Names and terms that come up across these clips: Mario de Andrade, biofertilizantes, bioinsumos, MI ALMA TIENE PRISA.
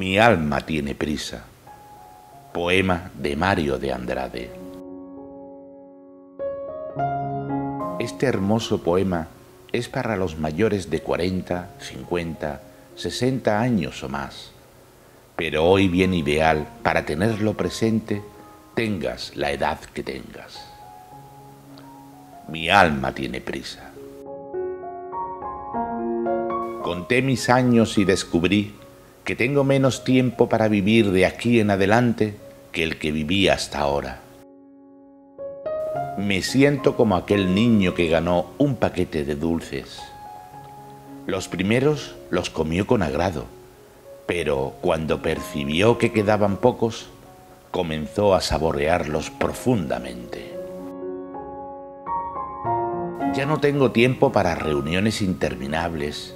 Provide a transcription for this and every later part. Mi alma tiene prisa. Poema de Mario de Andrade. Este hermoso poema es para los mayores de 40, 50, 60 años o más. Pero hoy bien ideal para tenerlo presente, tengas la edad que tengas. Mi alma tiene prisa. Conté mis años y descubrí que tengo menos tiempo para vivir de aquí en adelante que el que viví hasta ahora. Me siento como aquel niño que ganó un paquete de dulces. Los primeros los comió con agrado, pero cuando percibió que quedaban pocos, comenzó a saborearlos profundamente. Ya no tengo tiempo para reuniones interminables,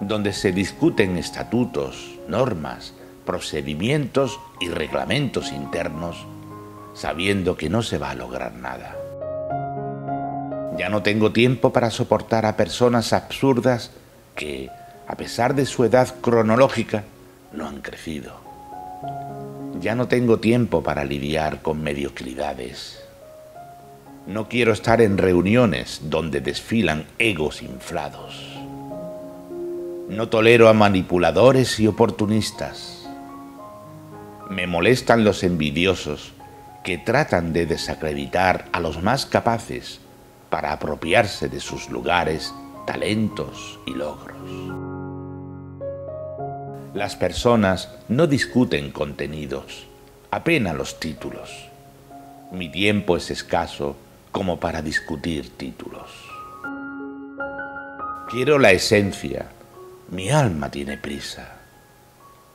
donde se discuten estatutos, normas, procedimientos y reglamentos internos, sabiendo que no se va a lograr nada. Ya no tengo tiempo para soportar a personas absurdas que, a pesar de su edad cronológica, no han crecido. Ya no tengo tiempo para lidiar con mediocridades. No quiero estar en reuniones donde desfilan egos inflados. No tolero a manipuladores y oportunistas. Me molestan los envidiosos que tratan de desacreditar a los más capaces para apropiarse de sus lugares, talentos y logros. Las personas no discuten contenidos, apenas los títulos. Mi tiempo es escaso como para discutir títulos. Quiero la esencia. Mi alma tiene prisa,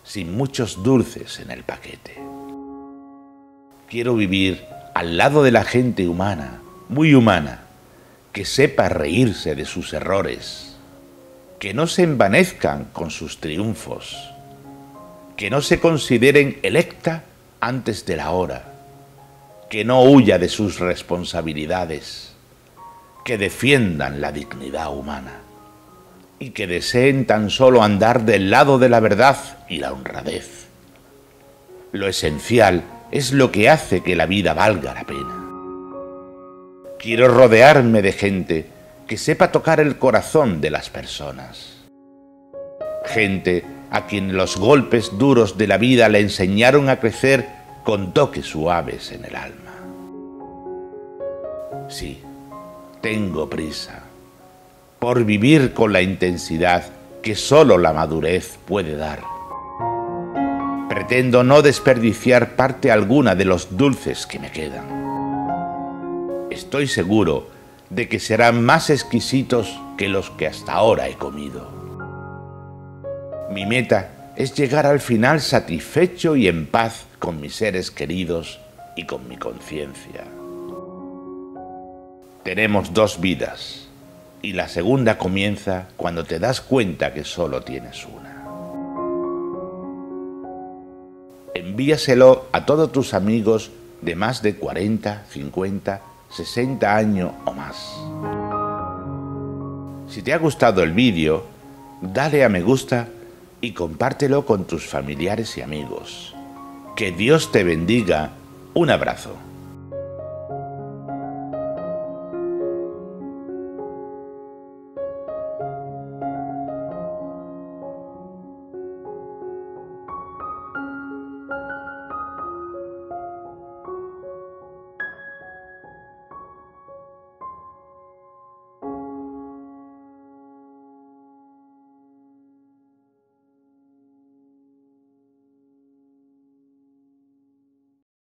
sin muchos dulces en el paquete. Quiero vivir al lado de la gente humana, muy humana, que sepa reírse de sus errores, que no se envanezcan con sus triunfos, que no se consideren electa antes de la hora, que no huya de sus responsabilidades, que defiendan la dignidad humana y que deseen tan solo andar del lado de la verdad y la honradez. Lo esencial es lo que hace que la vida valga la pena. Quiero rodearme de gente que sepa tocar el corazón de las personas. Gente a quien los golpes duros de la vida le enseñaron a crecer con toques suaves en el alma. Sí, tengo prisa por vivir con la intensidad que solo la madurez puede dar. Pretendo no desperdiciar parte alguna de los dulces que me quedan. Estoy seguro de que serán más exquisitos que los que hasta ahora he comido. Mi meta es llegar al final satisfecho y en paz con mis seres queridos y con mi conciencia. Tenemos dos vidas. Y la segunda comienza cuando te das cuenta que solo tienes una. Envíaselo a todos tus amigos de más de 40, 50, 60 años o más. Si te ha gustado el vídeo, dale a me gusta y compártelo con tus familiares y amigos. Que Dios te bendiga. Un abrazo.